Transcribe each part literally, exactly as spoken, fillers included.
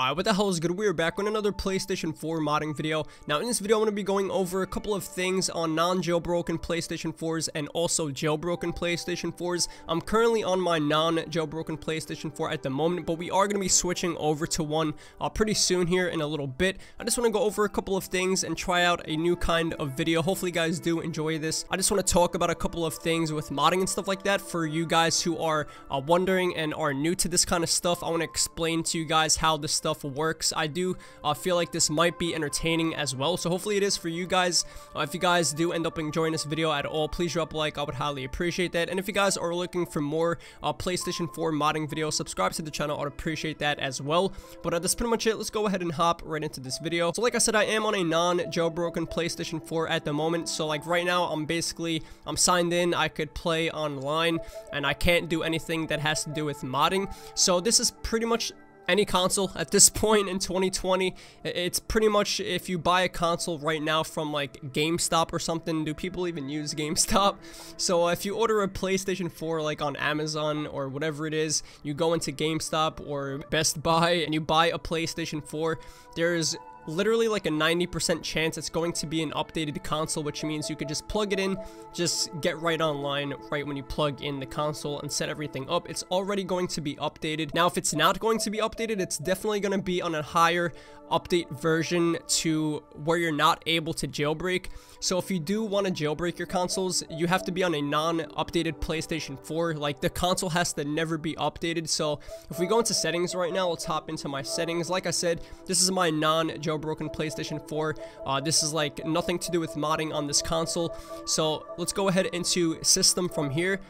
Alright, what the hell is good? We are back with another PlayStation four modding video. Now in this video I'm going to be going over a couple of things on non-jailbroken PlayStation fours and also jailbroken PlayStation fours. I'm currently on my non-jailbroken PlayStation four at the moment, but we are going to be switching over to one uh, pretty soon here in a little bit. I just want to go over a couple of things and try out a new kind of video. Hopefully you guys do enjoy this. I just want to talk about a couple of things with modding and stuff like that for you guys who are uh, wondering and are new to this kind of stuff. I want to explain to you guys how this stuff works. I do uh, feel like this might be entertaining as well, so hopefully it is for you guys. Uh, if you guys do end up enjoying this video at all, please drop a like. I would highly appreciate that. And if you guys are looking for more uh, PlayStation four modding videos, subscribe to the channel. I'd appreciate that as well. But uh, that's pretty much it. Let's go ahead and hop right into this video. So like I said, I am on a non-jailbroken PlayStation four at the moment. So like right now, I'm basically I'm signed in. I could play online, and I can't do anything that has to do with modding. So this is pretty much any console at this point in twenty twenty. It's pretty much, if you buy a console right now from like GameStop or something, do people even use GameStop? So uh, if you order a PlayStation four like on Amazon or whatever it is, you go into GameStop or Best Buy and you buy a PlayStation four, there is literally like a ninety percent chance it's going to be an updated console, which means you could just plug it in, just get right online right when you plug in the console and set everything up. It's already going to be updated. Now if it's not going to be updated, it's definitely going to be on a higher update version to where you're not able to jailbreak. So if you do want to jailbreak your consoles, you have to be on a non-updated PlayStation four. Like the console has to never be updated. So if we go into settings right now, let's hop into my settings. Like I said, this is my non-jailbroken PlayStation four. Uh, this is like nothing to do with modding on this console. So let's go ahead into system from here,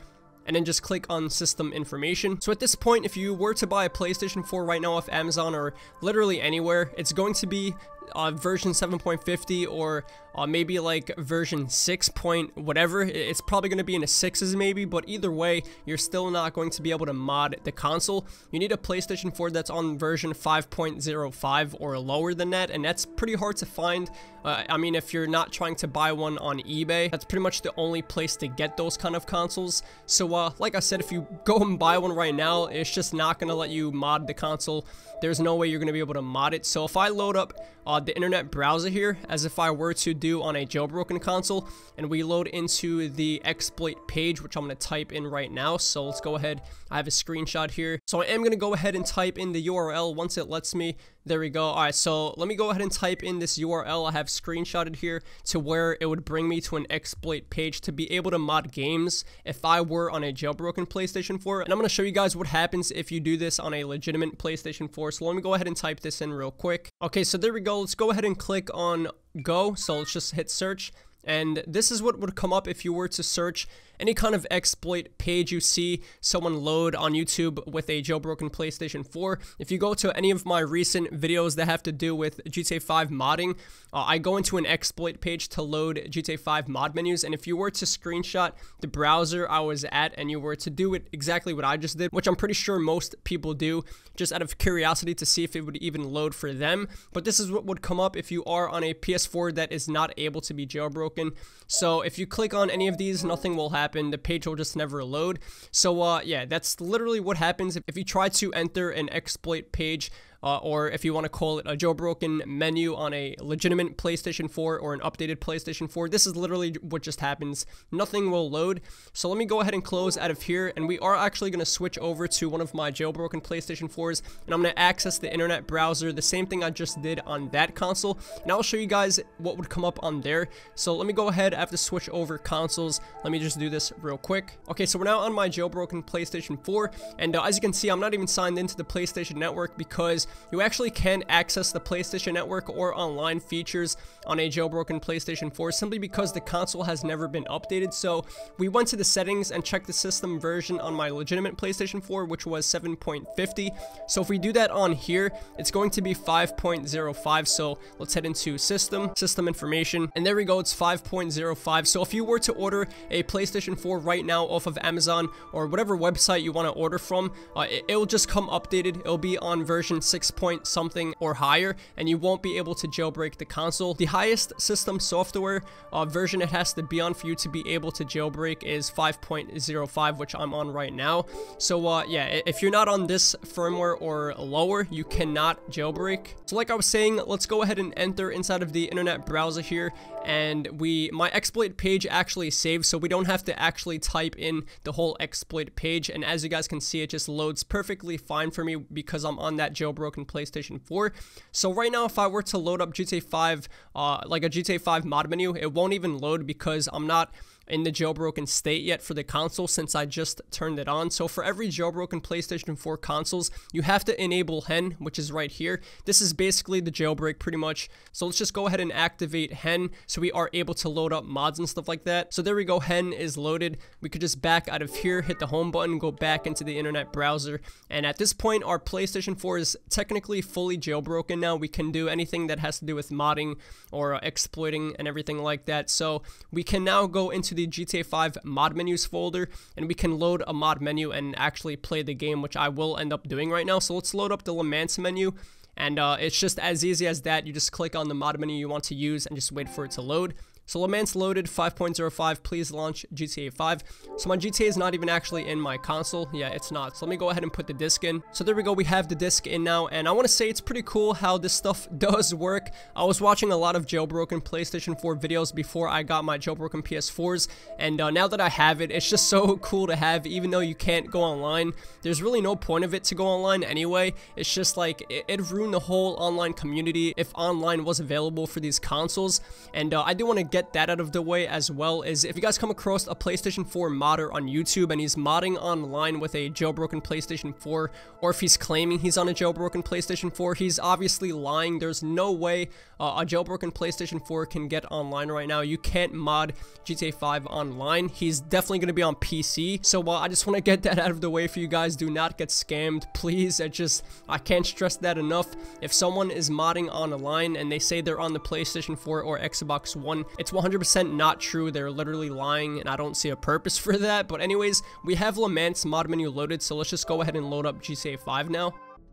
and then just click on system information. So at this point, if you were to buy a PlayStation four right now off Amazon or literally anywhere, it's going to be uh, version seven point fifty or uh, maybe like version six. Whatever. It's probably going to be in the sixes maybe, but either way, you're still not going to be able to mod the console. You need a PlayStation four that's on version five point oh five or lower than that, and that's pretty hard to find. Uh, I mean, if you're not trying to buy one on eBay, that's pretty much the only place to get those kind of consoles. So uh, like I said, if you go and buy one right now, it's just not going to let you mod the console. There's no way you're going to be able to mod it. So if I load up uh, the internet browser here, as if I were to do on a jailbroken console, and we load into the exploit page, which I'm going to type in right now. So let's go ahead. I have a screenshot here. So I am going to go ahead and type in the U R L once it lets me. There we go. All right, so let me go ahead and type in this U R L I have screenshotted here to where it would bring me to an exploit page to be able to mod games if I were on a jailbroken PlayStation four. And I'm going to show you guys what happens if you do this on a legitimate PlayStation four. So let me go ahead and type this in real quick. Okay, so there we go. Let's go ahead and click on go. So let's just hit search. And this is what would come up if you were to search any kind of exploit page you see someone load on YouTube with a jailbroken PlayStation four. If you go to any of my recent videos that have to do with G T A five modding, uh, I go into an exploit page to load G T A five mod menus. And if you were to screenshot the browser I was at and you were to do it exactly what I just did, which I'm pretty sure most people do, just out of curiosity to see if it would even load for them. But this is what would come up if you are on a P S four that is not able to be jailbroken. So if you click on any of these, nothing will happen. The page will just never load. So uh, yeah, that's literally what happens if you try to enter an exploit page, uh, or if you want to call it a jailbroken menu on a legitimate PlayStation four or an updated PlayStation four. This is literally what just happens. Nothing will load. So let me go ahead and close out of here, and we are actually going to switch over to one of my jailbroken PlayStation fours, and I'm going to access the internet browser, the same thing I just did on that console, and I'll show you guys what would come up on there. So let me go ahead. I have to switch over consoles. Let me just do this real quick. Okay, so we're now on my jailbroken PlayStation four, and uh, as you can see, I'm not even signed into the PlayStation Network, because you actually can access the PlayStation Network or online features on a jailbroken PlayStation four simply because the console has never been updated. So we went to the settings and checked the system version on my legitimate PlayStation four, which was seven point fifty. So if we do that on here, it's going to be five point oh five. So let's head into system, system information, and there we go. It's five point oh five. So if you were to order a PlayStation four right now off of Amazon or whatever website you want to order from, uh, it will just come updated. It'll be on version six. six point something or higher, and you won't be able to jailbreak the console. The highest system software uh, version it has to be on for you to be able to jailbreak is five point oh five, which I'm on right now. So uh, yeah, if you're not on this firmware or lower, you cannot jailbreak. So like I was saying, let's go ahead and enter inside of the internet browser here, and we my exploit page actually saves, so we don't have to actually type in the whole exploit page. And as you guys can see, it just loads perfectly fine for me because I'm on that jailbroken PlayStation four. So right now, if I were to load up G T A five, uh, like a G T A five mod menu, it won't even load because I'm not in the jailbroken state yet for the console, since I just turned it on. So for every jailbroken PlayStation four consoles, you have to enable H E N, which is right here. This is basically the jailbreak pretty much. So let's just go ahead and activate H E N so we are able to load up mods and stuff like that. So there we go, H E N is loaded. We could just back out of here, hit the home button, go back into the internet browser, and at this point our PlayStation four is technically fully jailbroken now. We can do anything that has to do with modding or uh, exploiting and everything like that. So we can now go into the The G T A five mod menus folder, and we can load a mod menu and actually play the game, which I will end up doing right now. So let's load up the Laemonce menu, and uh, it's just as easy as that. You just click on the mod menu you want to use and just wait for it to load. So Laemonce loaded, five point oh five, please launch G T A five. So my G T A is not even actually in my console. Yeah, it's not. So let me go ahead and put the disc in. So there we go, we have the disc in now, and I want to say it's pretty cool how this stuff does work. I was watching a lot of jailbroken PlayStation four videos before I got my jailbroken P S fours, and uh, now that I have it, it's just so cool to have. Even though you can't go online, there's really no point of it to go online anyway. It's just like, it, it ruined the whole online community if online was available for these consoles. And uh, I do want to get that out of the way as well, is if you guys come across a PlayStation four modder on YouTube and he's modding online with a jailbroken PlayStation four, or if he's claiming he's on a jailbroken PlayStation four, he's obviously lying. There's no way uh, a jailbroken PlayStation four can get online right now. You can't mod G T A five online. He's definitely going to be on P C. So uh, I just want to get that out of the way for you guys. Do not get scammed, please. I just I can't stress that enough. If someone is modding online and they say they're on the PlayStation four or Xbox One, it's one hundred percent not true. They're literally lying, and I don't see a purpose for that. But anyways, we have Laemonce mod menu loaded, so let's just go ahead and load up G T A five now.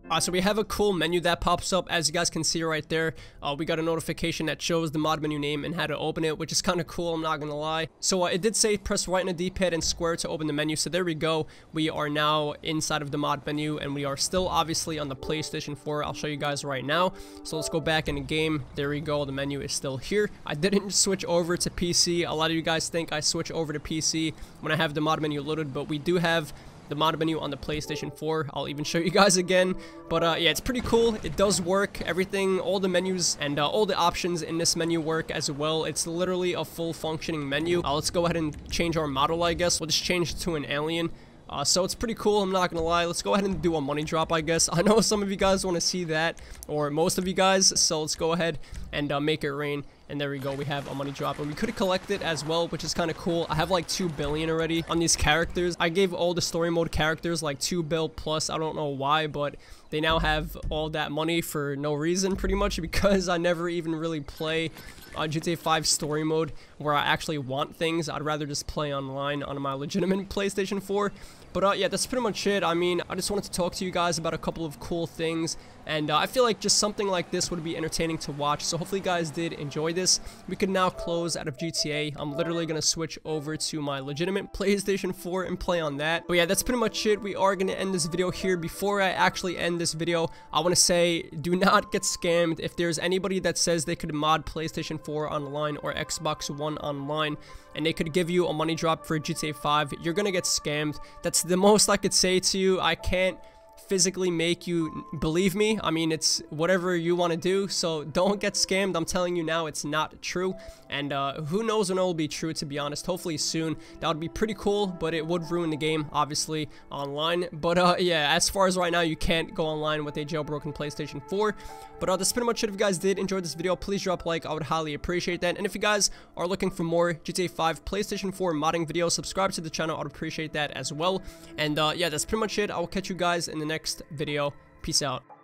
Uh, so we have a cool menu that pops up, as you guys can see right there. Uh, we got a notification that shows the mod menu name and how to open it, which is kind of cool, I'm not gonna lie. So uh, it did say press right on the D-pad and square to open the menu. So there we go, we are now inside of the mod menu, and we are still obviously on the PlayStation four. I'll show you guys right now. So let's go back in the game. There we go, the menu is still here. I didn't switch over to P C. A lot of you guys think I switch over to P C when I have the mod menu loaded, but we do have the mod menu on the PlayStation four. I'll even show you guys again, but uh, yeah, it's pretty cool. It does work, everything, all the menus and uh, all the options in this menu work as well. It's literally a full functioning menu. Uh, let's go ahead and change our model, I guess. We'll just change to an alien. Uh, so it's pretty cool, I'm not gonna lie. Let's go ahead and do a money drop, I guess. I know some of you guys want to see that, or most of you guys, so let's go ahead and uh, make it rain. And there we go, we have a money drop, and we could collect it as well, which is kind of cool. I have like two billion already on these characters. I gave all the story mode characters like two bill plus, I don't know why, but they now have all that money for no reason, pretty much, because I never even really play on G T A five story mode where I actually want things. I'd rather just play online on my legitimate PlayStation four. But uh, yeah, that's pretty much it. I mean, I just wanted to talk to you guys about a couple of cool things, and uh, I feel like just something like this would be entertaining to watch. So hopefully you guys did enjoy this. We can now close out of G T A. I'm literally gonna switch over to my legitimate PlayStation four and play on that. But yeah, that's pretty much it. We are gonna end this video here. Before I actually end this video, I want to say, do not get scammed. If there's anybody that says they could mod PlayStation four online or Xbox One online and they could give you a money drop for G T A five, you're gonna get scammed. That's the most I could say to you. I can't physically make you believe me. I mean, it's whatever you want to do, so don't get scammed. I'm telling you now, it's not true. And uh, who knows when it will be true, to be honest. Hopefully soon. That would be pretty cool, but it would ruin the game, obviously, online. But uh, yeah, as far as right now, you can't go online with a jailbroken PlayStation four. But uh, that's pretty much it. If you guys did enjoy this video, please drop a like. I would highly appreciate that. And if you guys are looking for more G T A five PlayStation four modding videos, subscribe to the channel. I would appreciate that as well. And uh, yeah, that's pretty much it. I will catch you guys in the next video. Peace out.